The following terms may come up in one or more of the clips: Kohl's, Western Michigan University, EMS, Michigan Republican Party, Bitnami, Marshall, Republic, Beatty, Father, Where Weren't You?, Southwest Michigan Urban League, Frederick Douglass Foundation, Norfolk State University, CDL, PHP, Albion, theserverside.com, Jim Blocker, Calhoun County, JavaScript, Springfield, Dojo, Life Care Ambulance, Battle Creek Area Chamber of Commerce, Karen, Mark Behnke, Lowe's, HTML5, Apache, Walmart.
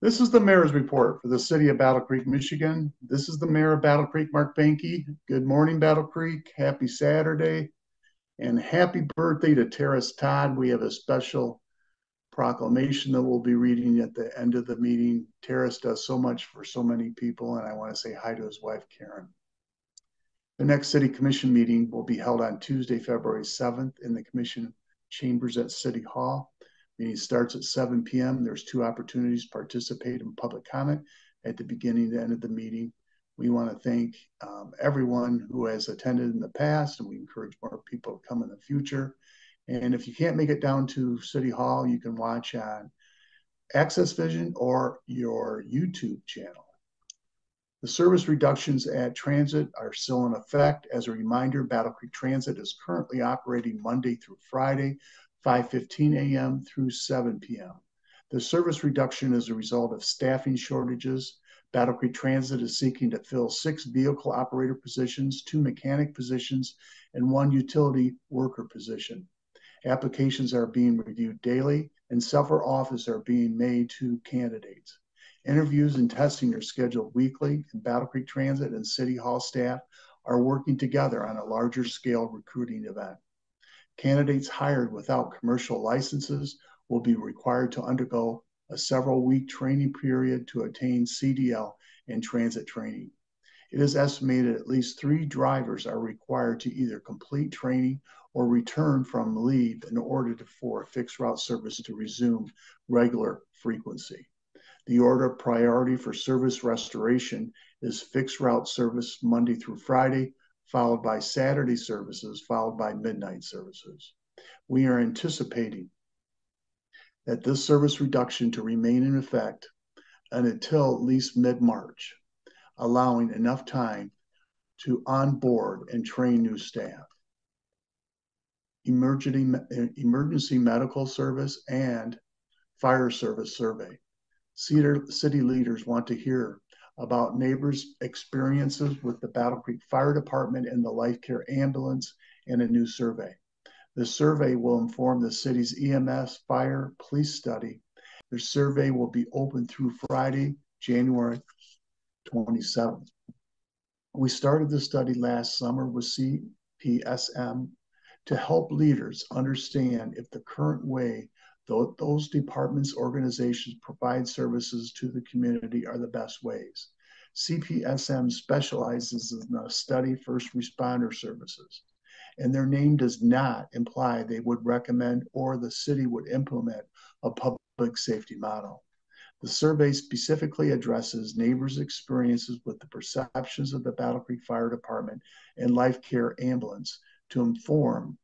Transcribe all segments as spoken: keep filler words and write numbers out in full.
This is the mayor's report for the city of Battle Creek, Michigan. This is the mayor of Battle Creek, Mark Behnke. Good morning, Battle Creek. Happy Saturday. And happy birthday to Terris Todd. We have a special proclamation that we'll be reading at the end of the meeting. Terris does so much for so many people, and I want to say hi to his wife, Karen. The next city commission meeting will be held on Tuesday, February seventh in the commission chambers at City Hall. Meeting starts at seven p m There's two opportunities to participate in public comment at the beginning and end of the meeting. We want to thank um, everyone who has attended in the past, and we encourage more people to come in the future. And if you can't make it down to City Hall, you can watch on Access Vision or your YouTube channel. The service reductions at transit are still in effect. As a reminder, Battle Creek Transit is currently operating Monday through Friday, five fifteen a m through seven p m The service reduction is a result of staffing shortages. Battle Creek Transit is seeking to fill six vehicle operator positions, two mechanic positions, and one utility worker position. Applications are being reviewed daily, and several offers are being made to candidates. Interviews and testing are scheduled weekly, and Battle Creek Transit and City Hall staff are working together on a larger scale recruiting event. Candidates hired without commercial licenses will be required to undergo a several-week training period to attain C D L and transit training. It is estimated at least three drivers are required to either complete training or return from leave in order to, for fixed route service to resume regular frequency. The order of priority for service restoration is fixed route service Monday through Friday, followed by Saturday services, followed by midnight services. We are anticipating that this service reduction to remain in effect until at least mid-March, allowing enough time to onboard and train new staff. Emergency, emergency medical service and fire service survey. City leaders want to hear about neighbors' experiences with the Battle Creek Fire Department and the Life Care Ambulance, and a new survey. The survey will inform the city's E M S, fire, police study. The survey will be open through Friday, January twenty-seventh. We started the study last summer with C P S M to help leaders understand if the current way those departments, organizations provide services to the community are the best ways. C P S M specializes in the study first responder services, and their name does not imply they would recommend or the city would implement a public safety model. The survey specifically addresses neighbors' experiences with the perceptions of the Battle Creek Fire Department and Life Care Ambulance to inform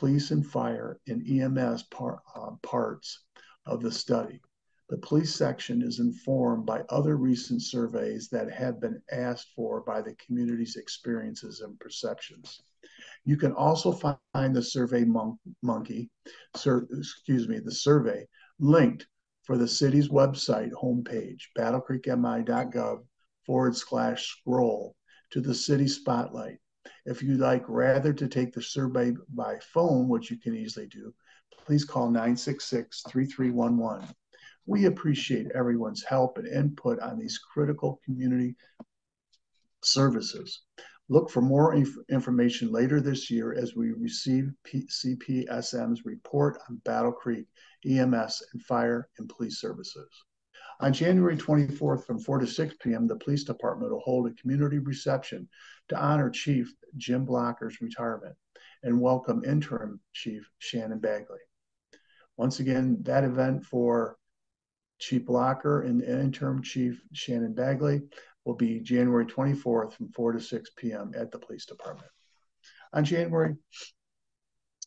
police and fire and E M S par, uh, parts of the study. The police section is informed by other recent surveys that have been asked for by the community's experiences and perceptions. You can also find the survey mon monkey, sur excuse me, the survey linked for the city's website homepage, battlecreekmi.gov forward slash scroll to the city spotlight. If you'd like rather to take the survey by phone, which you can easily do, please call nine six six, three three one one. We appreciate everyone's help and input on these critical community services. Look for more inf information later this year as we receive C P S M's report on Battle Creek, E M S, and fire and police services. On January twenty-fourth from four to six p m, the police department will hold a community reception to honor Chief Jim Blocker's retirement and welcome Interim Chief Shannon Bagley. Once again, that event for Chief Blocker and Interim Chief Shannon Bagley will be January twenty-fourth from four to six p m at the police department. On January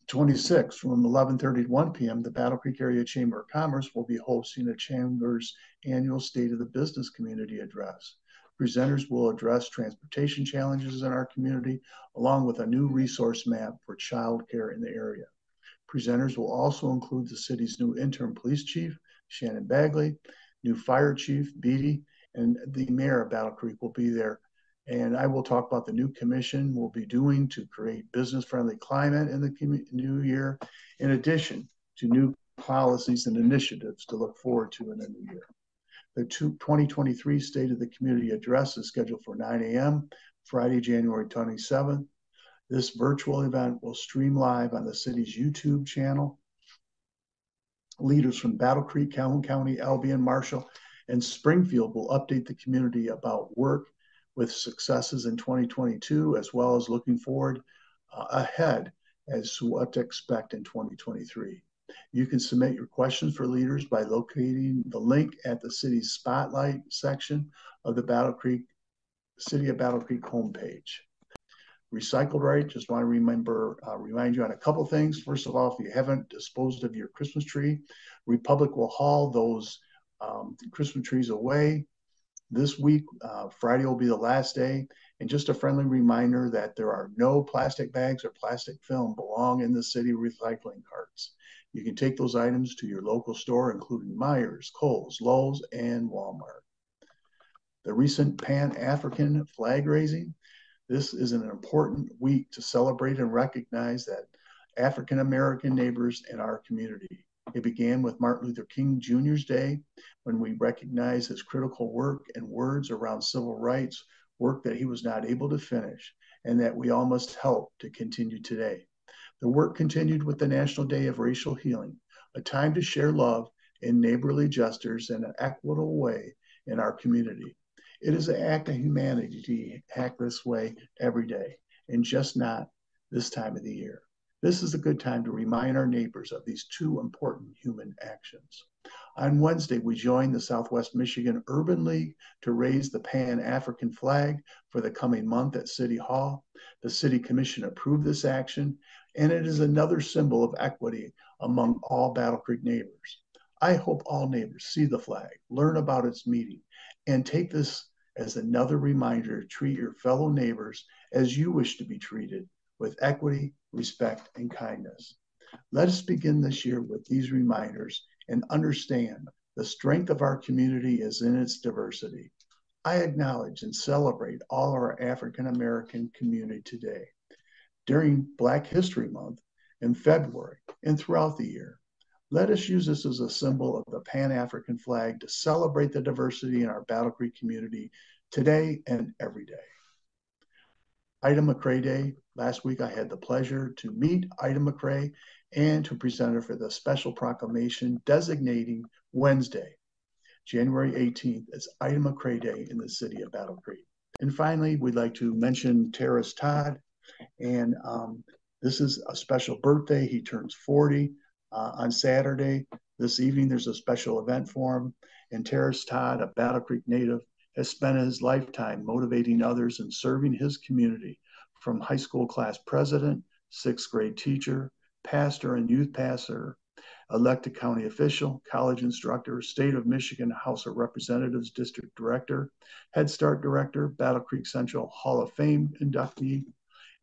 twenty-sixth, from eleven thirty to one p m, the Battle Creek Area Chamber of Commerce will be hosting the Chamber's annual State of the Business Community Address. Presenters will address transportation challenges in our community, along with a new resource map for childcare in the area. Presenters will also include the city's new interim police chief, Shannon Bagley, new fire chief, Beatty, and the mayor of Battle Creek will be there. And I will talk about the new commission we'll be doing to create business-friendly climate in the new year, in addition to new policies and initiatives to look forward to in the new year. The twenty twenty-three State of the Community Address is scheduled for nine a m Friday, January twenty-seventh. This virtual event will stream live on the city's YouTube channel. Leaders from Battle Creek, Calhoun County, Albion, Marshall, and Springfield will update the community about work with successes in twenty twenty-two, as well as looking forward uh, ahead as to what to expect in twenty twenty-three. You can submit your questions for leaders by locating the link at the city's spotlight section of the Battle Creek, City of Battle Creek homepage. Recycled right, just want to remember, uh, remind you on a couple things. First of all, if you haven't disposed of your Christmas tree, Republic will haul those um, Christmas trees away this week. Uh, Friday will be the last day. And just a friendly reminder that there are no plastic bags or plastic film belong in the city recycling carts. You can take those items to your local store, including Meijer's, Kohl's, Lowe's, and Walmart. The recent Pan-African flag raising. This is an important week to celebrate and recognize that African-American neighbors in our community. It began with Martin Luther King Junior's Day, when we recognize his critical work and words around civil rights, work that he was not able to finish, and that we all must help to continue today. The work continued with the National Day of Racial Healing, a time to share love and neighborly gestures in an equitable way in our community. It is an act of humanity to act this way every day, and just not this time of the year. This is a good time to remind our neighbors of these two important human actions. On Wednesday, we joined the Southwest Michigan Urban League to raise the Pan-African flag for the coming month at City Hall. The City Commission approved this action, and it is another symbol of equity among all Battle Creek neighbors. I hope all neighbors see the flag, learn about its meaning, and take this as another reminder to treat your fellow neighbors as you wish to be treated, with equity, respect, and kindness. Let us begin this year with these reminders and understand the strength of our community is in its diversity. I acknowledge and celebrate all our African American community today. During Black History Month in February and throughout the year, let us use this as a symbol of the Pan-African flag to celebrate the diversity in our Battle Creek community today and every day. Ida McCray Day. Last week, I had the pleasure to meet Ida McCray and to present her for the special proclamation designating Wednesday, January eighteenth, as Ida McCray Day in the city of Battle Creek. And finally, we'd like to mention Terris Todd. And um, this is a special birthday. He turns forty uh, on Saturday. This evening, there's a special event for him. And Terris Todd, a Battle Creek native, has spent his lifetime motivating others and serving his community, from high school class president, sixth grade teacher, pastor and youth pastor, elected county official, college instructor, State of Michigan House of Representatives District Director, Head Start Director, Battle Creek Central Hall of Fame inductee,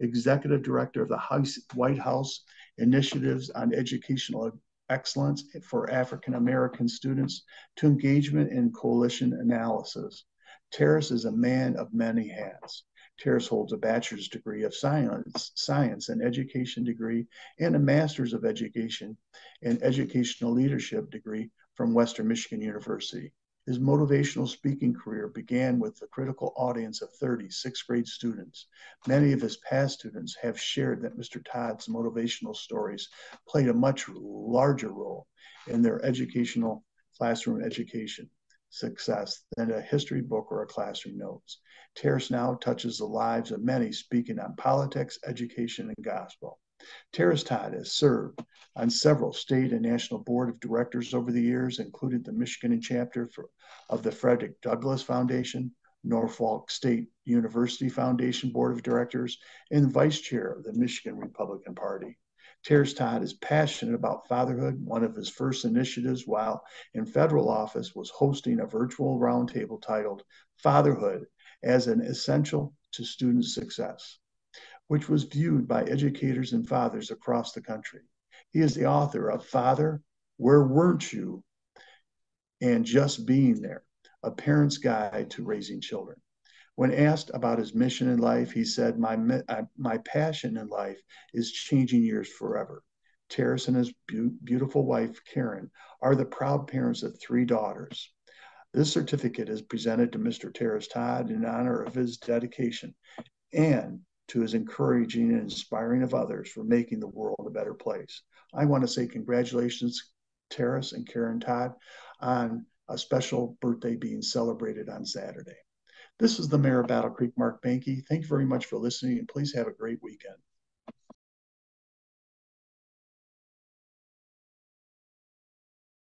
Executive Director of the White House Initiatives on Educational Excellence for African American Students, to Engagement in Coalition Analysis. Terris is a man of many hats. Terris holds a bachelor's degree of science, science and education degree, and a master's of education and educational leadership degree from Western Michigan University. His motivational speaking career began with a critical audience of thirty sixth grade students. Many of his past students have shared that Mister Todd's motivational stories played a much larger role in their educational classroom education success than a history book or a classroom notes. Terris now touches the lives of many, speaking on politics, education, and gospel. Terris Todd has served on several state and national board of directors over the years, including the Michigan chapter for, of the Frederick Douglass Foundation, Norfolk State University Foundation Board of Directors, and vice chair of the Michigan Republican Party. Terris Todd is passionate about fatherhood. One of his first initiatives while in federal office was hosting a virtual roundtable titled Fatherhood as an Essential to Student Success, which was viewed by educators and fathers across the country. He is the author of Father, Where Weren't You? And Just Being There, A Parent's Guide to Raising Children. When asked about his mission in life, he said, my, my passion in life is changing years forever. Terris and his be- beautiful wife, Karen, are the proud parents of three daughters. This certificate is presented to Mister Terris Todd in honor of his dedication and to his encouraging and inspiring of others for making the world a better place. I want to say congratulations, Terris and Karen Todd, on a special birthday being celebrated on Saturday. This is the Mayor of Battle Creek, Mark Behnke. Thank you very much for listening, and please have a great weekend.